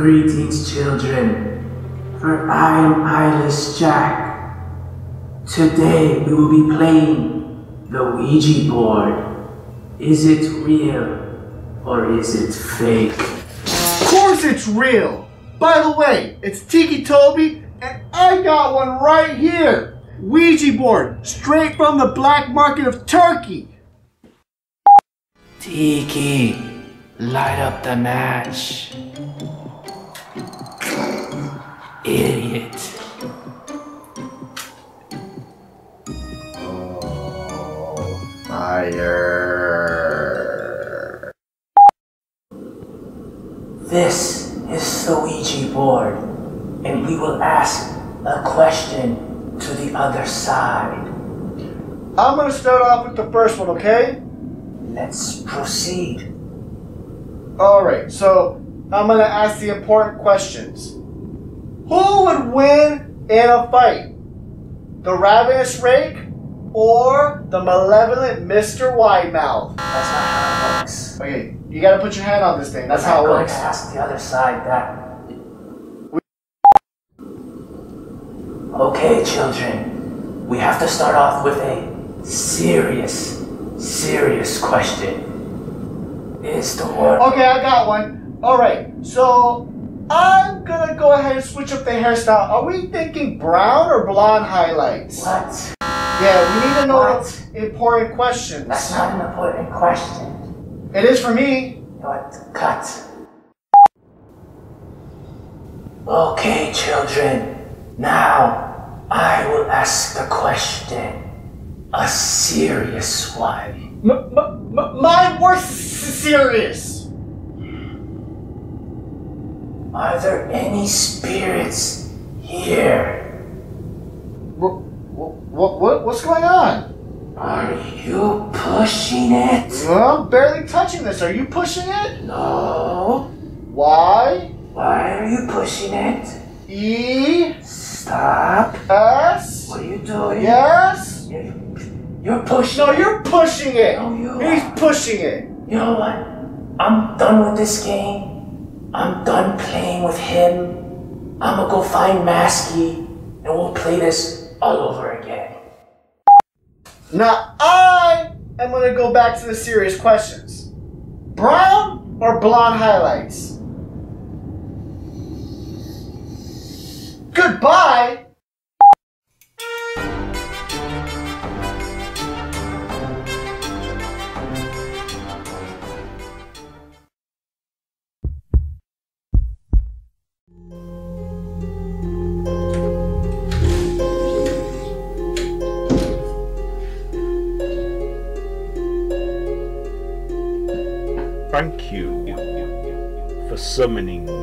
Greetings, children, for I am Eyeless Jack. Today we will be playing the Ouija board. Is it real or is it fake? Of course it's real! By the way, it's Ticci Toby and I got one right here! Ouija board, straight from the black market of Turkey! Ticci, light up the match. Idiot. Oh, fire. This is the Ouija board, and we will ask a question to the other side. I'm gonna start off with the first one, okay? Let's proceed. Alright, so I'm going to ask the important questions. Who would win in a fight? The ravenous Rake or the malevolent Mr. White Mouth? That's not how it works. Okay, you got to put your hand on this thing. That's how it works. I'm going to ask the other side that. Okay, children. We have to start off with a serious question. Is the word. Okay, I got one. Alright, so I'm gonna go ahead and switch up the hairstyle. Are we thinking brown or blonde highlights? What? Yeah, we need to know important questions. That's not an important question. It is for me. What? Cut. Okay, children. Now, I will ask the question. A serious one. Mine were serious. Are there any spirits here? What's going on? Are you pushing it? Well, I'm barely touching this. Are you pushing it? No. Why? Why are you pushing it? Stop. S. What are you doing? Yes. You're pushing. No, you're pushing it. No, He's pushing it. You know what? I'm done with this game. I'm done playing with him. I'm gonna go find Masky, and we'll play this all over again. Now I am gonna go back to the serious questions. Brown or blonde highlights? Goodbye. Thank you for summoning